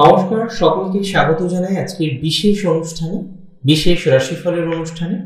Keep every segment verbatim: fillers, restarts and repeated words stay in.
नमस्कार सकलকে स्वागत জানাই আজকের বিশেষ অনুষ্ঠানে বিশেষ রাশিফলের অনুষ্ঠানে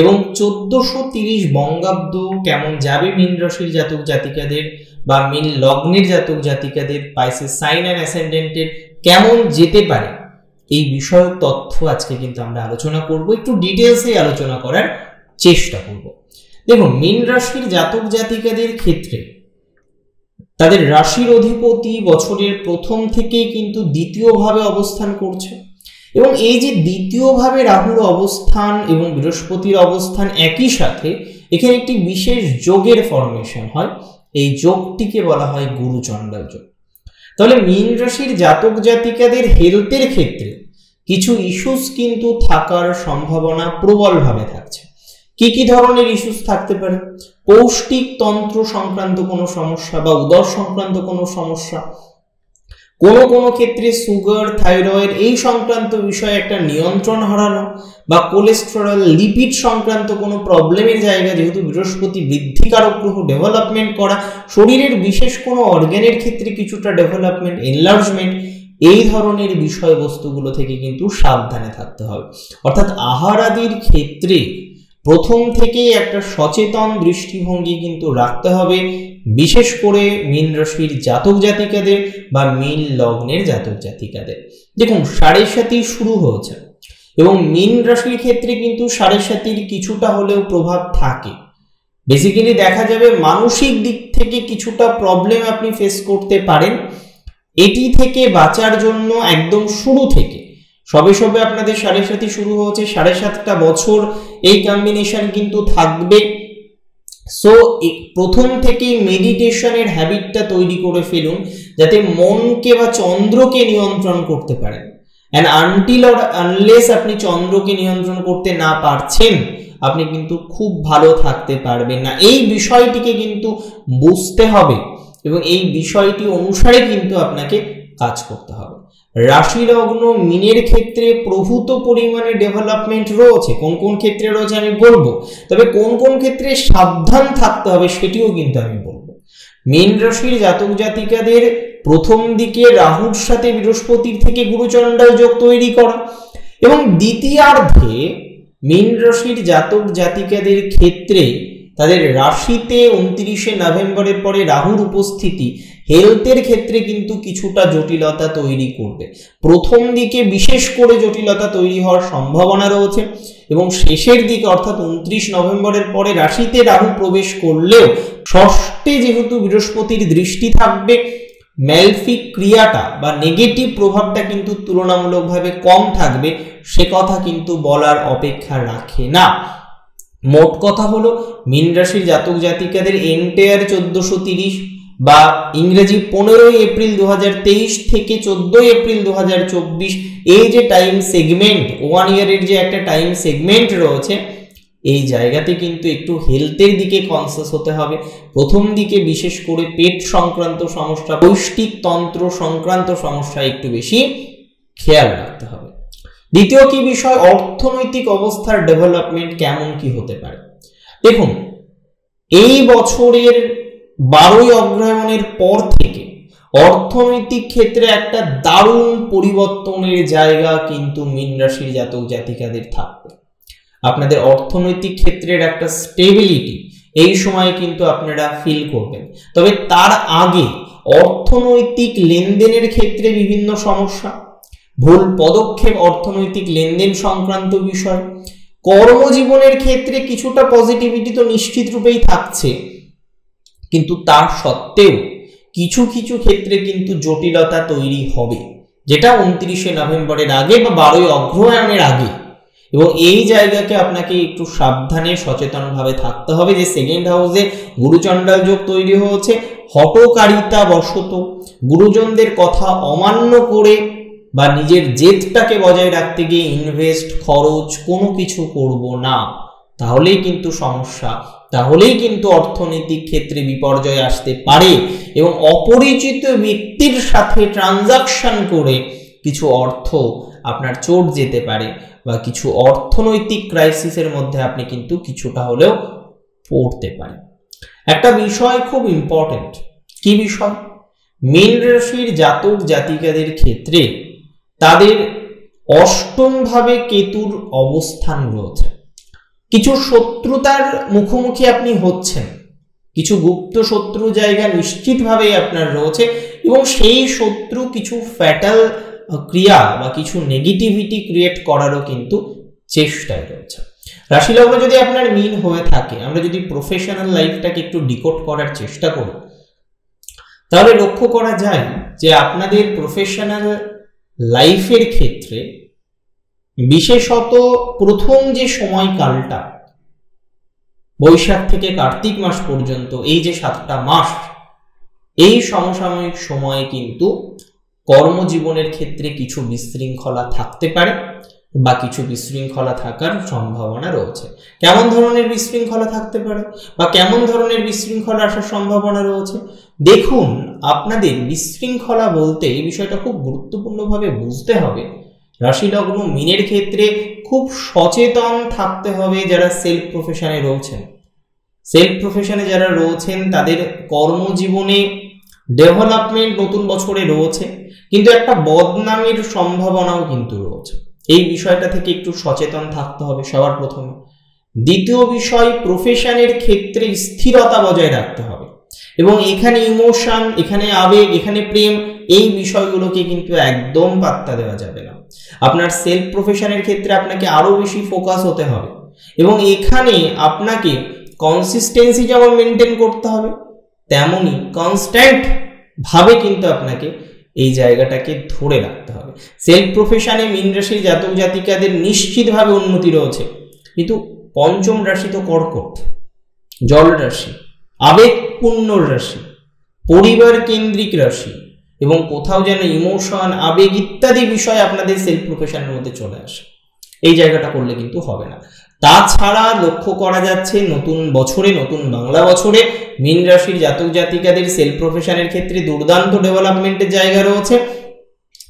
এবং চৌদ্দশো তিরিশ বঙ্গাব্দ কেমন যাবে মীন রাশির জাতক জাতিকাদের বা মীন লগ্নের জাতক জাতিকাদের পাইসেস সাইন এন্ড অ্যাসেন্ডেন্টের কেমন যেতে পারে এই বিষয় তথ্য আজকে কিন্তু আমরা আলোচনা করব। একটু ডিটেইলসে আলোচনা করার চেষ্টা করব। দেখুন মীন রাশির জাতক জাতিকাদের ক্ষেত্রে তাদের রাশির অধিপতি বছরের প্রথম থেকেই কিন্তু দ্বিতীয় ভাবে অবস্থান করছে এবং এই যে দ্বিতীয় ভাবে রাহুর অবস্থান এবং বৃহস্পতির অবস্থান একই সাথে এখানে একটি বিশেষ যোগের ফর্মেশন হয়, এই যোগটিকে বলা হয় গুরু চণ্ডাল যোগ। তাহলে মীন রাশির জাতক জাতিকাদের হেলথের ক্ষেত্রে কিছু ইস্যুস কিন্তু থাকার সম্ভাবনা প্রবলভাবে থাকছে। কি কি ধরনের ইস্যুস থাকতে পারে? পৌষ্টিক তন্ত্র সংক্রান্ত কোনো সমস্যা বা উদর সংক্রান্ত কোনো সমস্যা, কোনো কোনো ক্ষেত্রে সুগার, থাইরয়েড এই সংক্রান্ত বিষয়ে একটা নিয়ন্ত্রণ হারানো বা কোলেস্টেরল, লিপিড সংক্রান্ত কোনো প্রবলেমের জায়গা, যেহেতু বৃহস্পতি বৃদ্ধিকারক গ্রহ, ডেভেলপমেন্ট করা, শরীরের বিশেষ কোনো অর্গ্যানের ক্ষেত্রে কিছুটা ডেভেলপমেন্ট, এনলার্জমেন্ট এই ধরনের বিষয়বস্তুগুলো থেকে কিন্তু সাবধানে থাকতে হবে। অর্থাৎ আহারাদির ক্ষেত্রে প্রথম থেকেই একটা সচেতন দৃষ্টিভঙ্গি কিন্তু রাখতে হবে, বিশেষ করে মীন রাশির জাতক জাতিকাদের বা মীন লগ্নের জাতক জাতিকাদের। দেখুন সাড়ে সাতি শুরু হয়েছে এবং মীন রাশির ক্ষেত্রে কিন্তু সাড়ে সাতির কিছুটা হলেও প্রভাব থাকে। বেসিক্যালি দেখা যাবে মানসিক দিক থেকে কিছুটা প্রবলেম আপনি ফেস করতে পারেন। এটি থেকে বাঁচার জন্য একদম শুরু থেকে সবে সবে আপনাদের সাড়ে সাতি শুরু হয়েছে, সাড়ে সাতটা বছর এই কম্বিনেশন কিন্তু থাকবে। সো প্রথম থেকেই মেডিটেশনের হ্যাবিটটা তৈরি করে ফেলুন যাতে মনকে বা চন্দ্রকে নিয়ন্ত্রণ করতে পারেন। অ্যান্ড আনটিল অর আনলেস আপনি চন্দ্রকে নিয়ন্ত্রণ করতে না পারছেন আপনি কিন্তু খুব ভালো থাকতে পারবেন না। এই বিষয়টিকে কিন্তু বুঝতে হবে এবং এই বিষয়টি অনুসারে কিন্তু আপনাকে কাজ করতে হবে। রাশি লগ্ন মীনের ক্ষেত্রে প্রভূত পরিমাণে ডেভেলপমেন্ট রয়েছে, কোন কোন ক্ষেত্রে রয়েছে আমি বলবো, তবে কোন কোন ক্ষেত্রে সাবধান থাকতে হবে সেটিও কিন্তু আমি বলবো। মীন রাশির জাতক জাতিকাদের প্রথম দিকে রাহুর সাথে বৃহস্পতির থেকে গুরুচণ্ডাল যোগ তৈরি করা এবং দ্বিতীয়ার্ধে মীন রাশির জাতক জাতিকাদের ক্ষেত্রে তাদের রাশিতে উনত্রিশে নভেম্বরের পরে রাহুর উপস্থিতি হেলথের ক্ষেত্রে কিন্তু কিছুটা জটিলতা তৈরি করবে। প্রথম দিকে বিশেষ করে জটিলতা তৈরি হওয়ার সম্ভাবনা রয়েছে এবং শেষের দিকে অর্থাৎ উনত্রিশ নভেম্বরের পরে রাশিতে রাহু প্রবেশ করলেও ষষ্ঠে যেহেতু বৃহস্পতির দৃষ্টি থাকবে ম্যালফিক ক্রিয়াটা বা নেগেটিভ প্রভাবটা কিন্তু তুলনামূলকভাবে কম থাকবে, সে কথা কিন্তু বলার অপেক্ষা রাখে না। মোট কথা হলো মীন রাশির জাতক জাতিকাদের এন্টায়ার চোদ্দশো তিরিশ বা ইংরেজি পনেরোই এপ্রিল দু হাজার তেইশ থেকে চোদ্দই এপ্রিল দু হাজার চব্বিশ এই যে টাইম সেগমেন্ট, ওয়ান ইয়ারের যে একটা টাইম সেগমেন্ট রয়েছে এই জায়গাতে কিন্তু একটু হেলথের দিকে কনসাস হতে হবে। প্রথম দিকে বিশেষ করে পেট সংক্রান্ত সমস্যা, পৌষ্টিক তন্ত্র সংক্রান্ত সমস্যা একটু বেশি খেয়াল রাখতে হবে। দ্বিতীয় কি বিষয়, অর্থনৈতিক অবস্থার ডেভেলপমেন্ট কেমন কি হতে পারে। দেখুন এই বছরের বারোই অগ্রহায়ণের পর থেকে অর্থনৈতিক ক্ষেত্রে একটা দারুণ পরিবর্তনের জায়গা কিন্তু মীন রাশির জাতক জাতিকাদের থাকবে। আপনাদের অর্থনৈতিক ক্ষেত্রের একটা স্টেবিলিটি এই সময়ে কিন্তু আপনারা ফিল করবেন। তবে তার আগে অর্থনৈতিক লেনদেনের ক্ষেত্রে বিভিন্ন সমস্যা, ভুল পদক্ষেপ, অর্থনৈতিক লেনদেন সংক্রান্ত বিষয়, কর্মজীবনের ক্ষেত্রে কিছুটা পজিটিভিটি তো নিশ্চিত রূপেই থাকছে, কিন্তু তার সত্ত্বেও কিছু কিছু ক্ষেত্রে কিন্তু জটিলতা তৈরি হবে যেটা উনত্রিশে নভেম্বরের আগে বা বারোই অগ্রহায়ণের আগে, এবং এই জায়গাকে আপনাকে একটু সাবধানে সচেতনভাবে থাকতে হবে। যে সেকেন্ড হাউসে গুরুচণ্ডাল যোগ তৈরি হয়েছে, হটকারিতা বশত গুরুজনদের কথা অমান্য করে বা নিজের জেদটাকে বজায় রাখতে গিয়ে ইনভেস্ট, খরচ কোনো কিছু করব না, তাহলেই কিন্তু সমস্যা, তাহলেই কিন্তু অর্থনৈতিক ক্ষেত্রে বিপর্যয় আসতে পারে। এবং অপরিচিত ব্যক্তির সাথে ট্রানজাকশন করে কিছু অর্থ আপনার চোট যেতে পারে বা কিছু অর্থনৈতিক ক্রাইসিসের মধ্যে আপনি কিন্তু কিছুটা হলেও পড়তে পারেন। একটা বিষয় খুব ইম্পর্টেন্ট, কি বিষয়? মীন রাশির জাতক জাতিকাদের ক্ষেত্রে তাদের অষ্টম ভাবে কেতুর অবস্থান রয়েছে। কিছু শত্রুতার মুখোমুখি আপনি হচ্ছেন, কিছু গুপ্ত শত্রু জায়গা নিশ্চিতভাবেই আপনার রয়েছে এবং সেই শত্রু কিছু ফ্যাটাল ক্রিয়া বা কিছু নেগেটিভিটি ক্রিয়েট করারও কিন্তু চেষ্টায় রয়েছে। রাশি লগ্ন যদি আপনার মিন হয়ে থাকে, আমরা যদি প্রফেশনাল লাইফটাকে একটু ডিকোড করার চেষ্টা করি তাহলে লক্ষ্য করা যায় যে আপনাদের প্রফেশনাল লাইফের ক্ষেত্রে বিশেষত প্রথম যে সময়কালটা বৈশাখ থেকে কার্তিক মাস পর্যন্ত এই যে সাতটা মাস, এই সমসাময়িক সময়ে কিন্তু কর্মজীবনের ক্ষেত্রে কিছু বিশৃঙ্খলা থাকতে পারে বা কিছু বিশৃঙ্খলা থাকার সম্ভাবনা রয়েছে। কেমন ধরনের বিশৃঙ্খলা থাকতে পারে বা কেমন ধরনের বিশৃঙ্খলা আসার সম্ভাবনা রয়েছে, দেখুন আপনাদের বিশৃঙ্খলা বলতে এই বিষয়টা খুব গুরুত্বপূর্ণভাবে বুঝতে হবে। রাশি লগ্ন মিনের ক্ষেত্রে খুব সচেতন থাকতে হবে। যারা সেলফ প্রফেশনে রয়েছেন, সেলফ প্রফেশনে যারা রয়েছেন তাদের কর্মজীবনে ডেভেলপমেন্ট নতুন বছরে রয়েছে, কিন্তু একটা বদনামের সম্ভাবনাও কিন্তু রয়েছে। এই বিষয়টা থেকে একটু সচেতন থাকতে হবে সবার প্রথমে। দ্বিতীয় বিষয়, প্রফেশনের ক্ষেত্রে স্থিরতা বজায় রাখতে হবে এবং এখানে ইমোশন, এখানে আবেগ, এখানে প্রেম, এই বিষয়গুলোকে কিন্তু একদম পাত্তা দেওয়া যাবে না। আপনার সেলফ প্রফেশনের ক্ষেত্রে আপনাকে আরো বেশি ফোকাস হতে হবে এবং এখানে আপনাকে কনসিস্টেন্সি যেমন মেনটেন করতে হবে তেমনই কনস্ট্যান্ট ভাবে কিন্তু আপনাকে এই জায়গাটাকে ধরে রাখতে হবে। সেলফ প্রফেশনে মীন রাশির জাতক জাতিকাদের নিশ্চিতভাবে উন্নতি রয়েছে, কিন্তু পঞ্চম রাশি তো কর্কট, জল রাশি, আবেগপূর্ণ রাশি, পরিবার কেন্দ্রিক রাশি এবং কোথাও যেন ইমোশন, আবেগ ইত্যাদি বিষয় আপনাদের সেলফ প্রফেশনের মধ্যে চলে আসে। এই জায়গাটা করলে কিন্তু হবে না। তাছাড়া লক্ষ্য করা যাচ্ছে নতুন বছরে, নতুন বাংলা বছরে মীন রাশির জাতক জাতিকাদের সেলফ প্রফেশনের ক্ষেত্রে দুর্দান্ত ডেভেলপমেন্টের জায়গা রয়েছে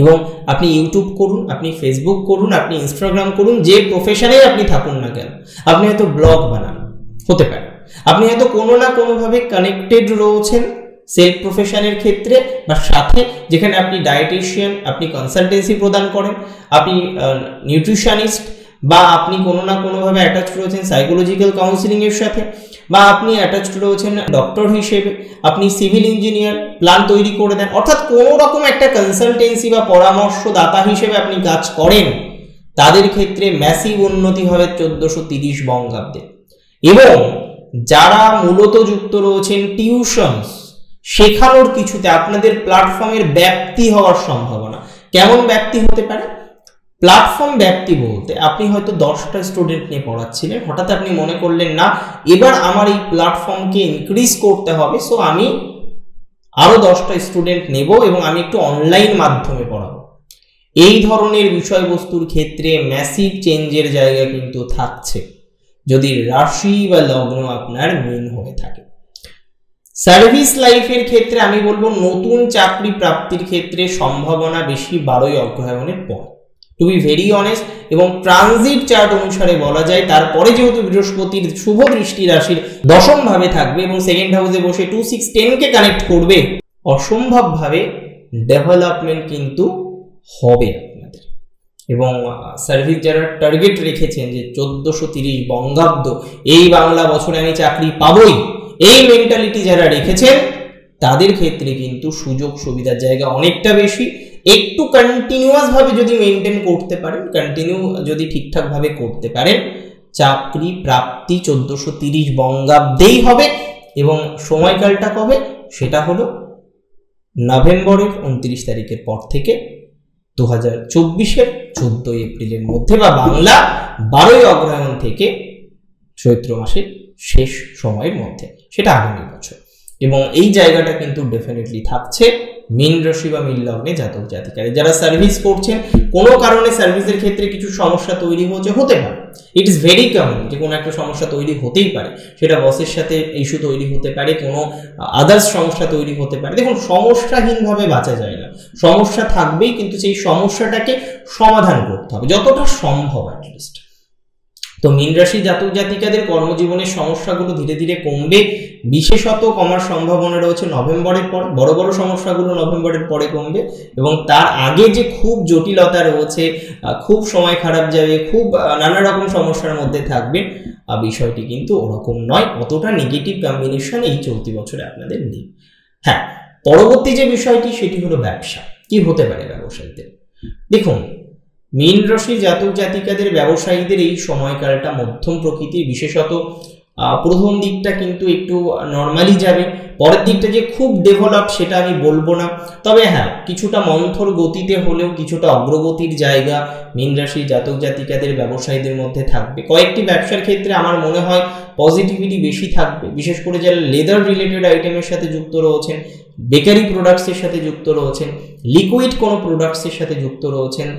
এবং আপনি ইউটিউব করুন, আপনি ফেসবুক করুন, আপনি ইনস্টাগ্রাম করুন, যে প্রফেশনেই আপনি থাকুন না কেন, আপনি হয়তো ব্লগ বানান হতে পারে, আপনি হয়তো কোনো না কোনোভাবে কানেক্টেড রয়েছেন সেলফ প্রফেশনের ক্ষেত্রে বা সাথে, যেখানে আপনি ডায়েটিশিয়ান, আপনি কনসালটেন্সি প্রদান করেন, আপনি নিউট্রিশনিস্ট বা আপনি কোনো না কোনোভাবে অ্যাটাচড রয়েছেন সাইকোলজিক্যাল কাউন্সিলিংয়ের সাথে বা আপনি অ্যাটাচড রয়েছেন ডক্টর হিসেবে, আপনি সিভিল ইঞ্জিনিয়ার, প্ল্যান তৈরি করে দেন, অর্থাৎ কোনো রকম একটা কনসালটেন্সি বা পরামর্শদাতা হিসেবে আপনি কাজ করেন, তাদের ক্ষেত্রে ম্যাসিভ উন্নতি হবে চোদ্দোশো তিরিশ বঙ্গাব্দে। এবং যারা মূলত যুক্ত রয়েছেন টিউশনস শেখানোর কিছুতে আপনাদের প্ল্যাটফর্মের ব্যাপ্তি হওয়ার সম্ভাবনা। কেমন ব্যাপ্তি হতে পারে? প্ল্যাটফর্ম ব্যাপ্তি বলতে আপনি হয়তো দশটা স্টুডেন্ট নিয়ে পড়াচ্ছিলেন, হঠাৎ আপনি মনে করলেন না এবার আমার এই প্ল্যাটফর্মকে ইনক্রিজ করতে হবে, সো আমি আরও দশটা স্টুডেন্ট নেব এবং আমি একটু অনলাইন মাধ্যমে পড়াবো। এই ধরনের বিষয়বস্তুর ক্ষেত্রে ম্যাসিভ চেঞ্জের জায়গা কিন্তু থাকছে যদি রাশি বা লগ্ন আপনার মীন হয়ে থাকে। সার্ভিস লাইফের ক্ষেত্রে আমি বলবো নতুন চাকরি প্রাপ্তির ক্ষেত্রে সম্ভাবনা বেশি বারোই অগ্রহায়ণের পর, টু বি ভেরি অনেস্ট। এবং ট্রানজিট চার্ট অনুসারে বলা যায় তারপরে যেহেতু বৃহস্পতির শুভ দৃষ্টি রাশির দশম ভাবে থাকবে এবং সেকেন্ড হাউসে বসে টু সিক্স টেনকে কানেক্ট করবে, অসম্ভবভাবে ডেভেলপমেন্ট কিন্তু হবে আপনাদের। এবং সার্ভিস যারা টার্গেট রেখেছেন যে চোদ্দোশো তিরিশ বঙ্গাব্দ এই বাংলা বছরে আমি চাকরি পাবই, এই মেন্টালিটি যারা রেখেছেন তাদের ক্ষেত্রে কিন্তু সুযোগ সুবিধার জায়গা অনেকটা বেশি। একটু কন্টিনিউয়াস ভাবে যদি মেনটেন করতে পারেন, কন্টিনিউ যদি ঠিকঠাক ভাবে করতে পারেন, চাকরি প্রাপ্তি চোদ্দোশো তিরিশ বঙ্গাব্দেই হবে। এবং সময়কালটা কবে? সেটা হলো নভেম্বরের উনত্রিশ তারিখের পর থেকে দু হাজার চব্বিশের চোদ্দোই এপ্রিলের মধ্যে বা বাংলা বারোই অগ্রহায়ণ থেকে চৈত্র মাসের শেষ সময়ের মধ্যে, সেটা আগামী বছর। এবং এই জায়গাটা কিন্তু ডেফিনেটলি থাকছে মীন রাশি বা মীন লগ্নে জাতক জাতিকারে। যারা সার্ভিস করছেন, কোনো কারণে সার্ভিসের ক্ষেত্রে কিছু সমস্যা তৈরি হচ্ছে, হতে পারে, ইট ইস ভেরি কমন যে কোনো একটা সমস্যা তৈরি হতেই পারে, সেটা বসের সাথে ইস্যু তৈরি হতে পারে, কোনো আদার্স সমস্যা তৈরি হতে পারে। দেখুন, সমস্যাহীনভাবে বাঁচা যায় না, সমস্যা থাকবেই, কিন্তু সেই সমস্যাটাকে সমাধান করতে হবে যতটা সম্ভব অ্যাটলিস্ট। तो मीन राशि जातक जातिकाদের কর্মজীবনের সমস্যাগুলো ধীরে ধীরে কমবে। বিশেষত কমার সম্ভাবনা রয়েছে নভেম্বরের পর, বড় বড় সমস্যাগুলো নভেম্বরের পরে কমবে এবং তার আগে যে খুব জটিলতা রয়েছে, খুব সময় খারাপ যাবে, খুব নানা রকম সমস্যার মধ্যে থাকবে, আর বিষয়টি কিন্তু ওরকম নয়, অতটা নেগেটিভ কম্বিনেশন এই চলতি বছরে আপনাদের নেই। হ্যাঁ, পরবর্তী যে বিষয়টি সেটি হলো ব্যবসা। কি হতে পারে ব্যবসায়ীদের? দেখুন, मीन राशि जातक जातिकाদের ব্যবসায়ীদের এই সময়কালটা মধ্যম প্রকৃতির, বিশেষত প্রথম দিকটা কিন্তু একটু নরমালি যাবে, পরের দিকটা যে খুব ডেভেলপ সেটা আমি বলবো না, তবে হ্যাঁ কিছুটা মন্থর গতিতে হলেও কিছুটা অগ্রগতির জায়গা মীন রাশি জাতক জাতিকাদের ব্যবসায়ীদের মধ্যে থাকবে। কয়েকটি ব্যবসার ক্ষেত্রে আমার মনে হয় পজিটিভিটি বেশি থাকবে, বিশেষ করে যারা লেদার রিলেটেড আইটেমের সাথে যুক্ত রয়েছেন, বেকারি প্রোডাক্টসের সাথে যুক্ত রয়েছেন, লিকুইড কোনো প্রোডাক্টসের সাথে যুক্ত রয়েছেন।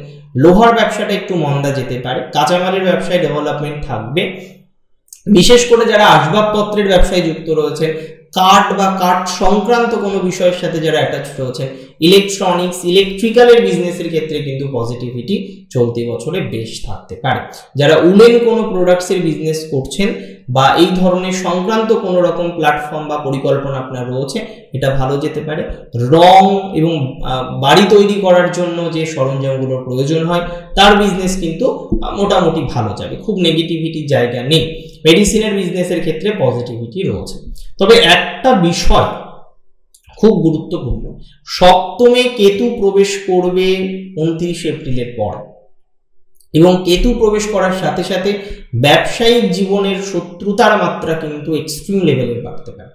লোহার ব্যবসাটা একটু মন্দা যেতে পারে, কাঁচামালের ব্যবসায় ডেভেলপমেন্ট থাকবে, বিশেষ করে যারা আসবাবপত্রের ব্যবসায় যুক্ত রয়েছেন, কাঠ বা কাঠ সংক্রান্ত কোনো বিষয়ের সাথে যারা অ্যাটাচ রয়েছেন, ইলেকট্রনিক্স ইলেকট্রিক্যালের বিজনেসের ক্ষেত্রে কিন্তু পজিটিভিটি চলতি বছরে বেশ থাকতে পারে। যারা উলেন কোনো প্রোডাক্টসের বিজনেস করছেন বা এই ধরনের সংক্রান্ত কোনো রকম প্ল্যাটফর্ম বা পরিকল্পনা আপনার রয়েছে, এটা ভালো যেতে পারে। রং এবং বাড়ি তৈরি করার জন্য যে সরঞ্জামগুলোর প্রয়োজন হয় তার বিজনেস কিন্তু মোটামুটি ভালো যাবে, খুব নেগেটিভিটির জায়গা নেই। মেডিসিনের বিজনেসের ক্ষেত্রে পজিটিভিটি রয়েছে, তবে একটা বিষয় খুব গুরুত্বপূর্ণ, সপ্তমে কেতু প্রবেশ করবে উনত্রিশ এপ্রিলের পর, এবং কেতু প্রবেশ করার সাথে সাথে ব্যবসায়িক জীবনের শত্রুতার মাত্রা কিন্তু এক্সট্রিম লেভেলে বাড়তে পারে,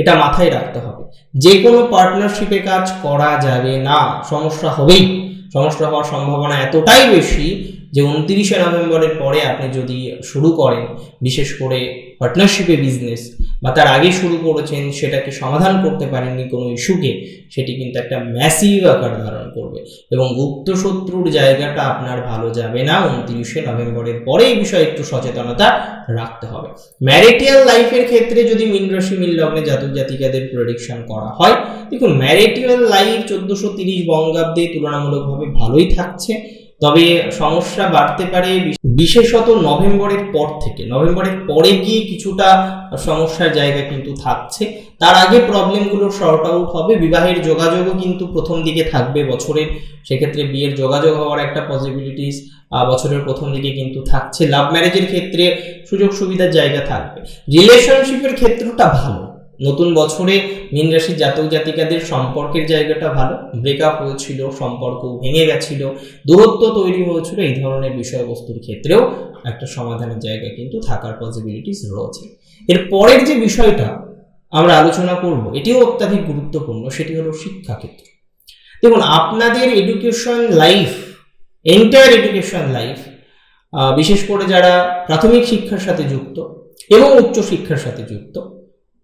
এটা মাথায় রাখতে হবে। যে কোনো পার্টনারশিপে কাজ করা যাবে না, সমস্যা হবেই, সমস্যা হওয়ার সম্ভাবনা এতটাই বেশি যে উনত্রিশে নভেম্বরের পরে আপনি যদি শুরু করেন, বিশেষ করে পার্টনারশিপে বিজনেস, বা তার আগে শুরু করেছেন সেটাকে সমাধান করতে পারেননি কোনো ইস্যুকে, সেটি কিন্তু একটা ম্যাসিভ আকার ধারণ করবে এবং গুপ্ত শত্রুর জায়গাটা আপনার ভালো যাবে না উনত্রিশে নভেম্বরের পরে। এই বিষয়ে একটু সচেতনতা রাখতে হবে। ম্যারিটিয়াল লাইফের ক্ষেত্রে যদি মীন রাশি মীন লগ্নে জাতক জাতিকাদের প্রেডিকশন করা হয়, দেখুন ম্যারিটিয়াল লাইফ চোদ্দোশো তিরিশ বঙ্গাব্দে তুলনামূলকভাবে ভালোই থাকছে, তবে সমস্যা বাড়তে পারে বিশেষত নভেম্বরের পর থেকে। নভেম্বরের পরে গিয়ে কিছুটা সমস্যার জায়গা কিন্তু থাকছে, তার আগে প্রবলেমগুলো শর্ট আউট হবে। বিবাহের যোগাযোগও কিন্তু প্রথম দিকে থাকবে বছরের, সেক্ষেত্রে বিয়ের যোগাযোগ হওয়ার একটা পসিবিলিটিস বছরের প্রথম দিকে কিন্তু থাকছে। লাভ ম্যারেজের ক্ষেত্রে সুযোগ সুবিধার জায়গা থাকবে। রিলেশনশিপের ক্ষেত্রটা ভালো, নতুন বছরে মীন রাশির জাতক জাতিকাদের সম্পর্কের জায়গাটা ভালো, ব্রেকআপ হয়েছিল, সম্পর্ক ভেঙে গেছিল, দূরত্ব তৈরি হয়েছিল, এই ধরনের বিষয়বস্তুর ক্ষেত্রেও একটা সমাধানের জায়গা কিন্তু থাকার পসিবিলিটিস রয়েছে। এর পরের যে বিষয়টা আমরা আলোচনা করব এটিও অত্যাধিক গুরুত্বপূর্ণ, সেটি হলো শিক্ষাক্ষেত্র। দেখুন, আপনাদের education life, entire education life, বিশেষ করে যারা প্রাথমিক শিক্ষার সাথে যুক্ত এবং উচ্চশিক্ষার সাথে যুক্ত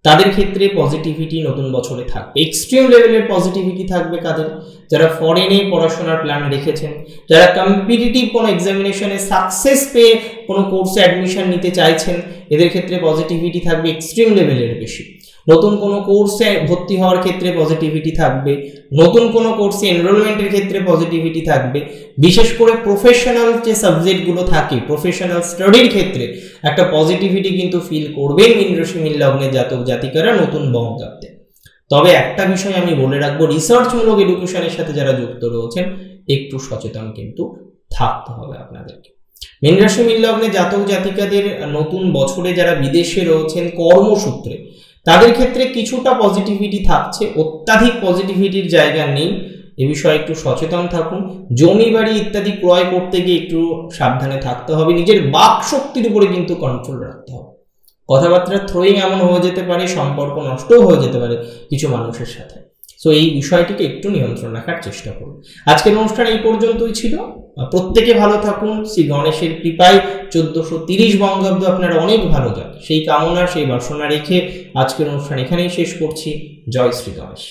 তাদের ক্ষেত্রে পজিটিভিটি নতুন বছরে থাকবে, এক্সট্রিম লেভেলের পজিটিভিটি থাকবে। কাদের? যারা ফরেনে পড়াশোনার প্ল্যান রেখেছেন, যারা কম্পিটিটিভ কোনো এক্সামিনেশনে সাকসেস পেয়ে কোনো কোর্সে অ্যাডমিশন নিতে চাইছেন, এদের ক্ষেত্রে পজিটিভিটি থাকবে এক্সট্রিম লেভেলের বেশি। নতুন কোনো কোর্সে ভর্তি হওয়ার ক্ষেত্রে পজিটিভিটি থাকবে, নতুন কোনো কোর্সে এনরোলমেন্টের ক্ষেত্রে পজিটিভিটি থাকবে, বিশেষ করে প্রফেশনাল যে সাবজেক্টগুলো থাকে প্রফেশনাল স্টাডির ক্ষেত্রে একটা পজিটিভিটি কিন্তু ফিল করবে মীন রাশি মীন লগ্নের জাতক জাতিকারা নতুন বঙ্গাব্দে। তবে একটা বিষয় আমি বলে রাখবো, রিসার্চমূলক এডুকেশনের সাথে যারা যুক্ত রয়েছেন একটু সচেতন কিন্তু থাকতে হবে আপনাদেরকে। মীন রাশি মীন লগ্নে জাতক জাতিকাদের নতুন বছরে যারা বিদেশে রয়েছেন কর্মসূত্রে, তাদের ক্ষেত্রে কিছুটা পজিটিভিটি থাকছে, অত্যাধিক পজিটিভিটির জায়গা নেই, এ বিষয়ে একটু সচেতন থাকুন। জমি বাড়ি ইত্যাদি ক্রয় করতে গিয়ে একটু সাবধানে থাকতে হবে, নিজের বাক শক্তির উপরে কিন্তু কন্ট্রোল রাখতে হবে। কথাবার্তার থ্রোয়িং এমন হয়ে যেতে পারে, সম্পর্ক নষ্টও হয়ে যেতে পারে কিছু মানুষের সাথে, সো এই বিষয়টিকে একটু নিয়ন্ত্রণ রাখার চেষ্টা করুন। আজকের অনুষ্ঠান এই পর্যন্তই ছিল, প্রত্যেকে ভালো থাকুন, শ্রী গণেশের কৃপায় চোদ্দোশো তিরিশ বঙ্গাব্দ আপনার অনেক ভালো যাক সেই কামনা সেই বাসনা রেখে আজকের অনুষ্ঠান এখানেই শেষ করছি। জয় শ্রী গণেশ।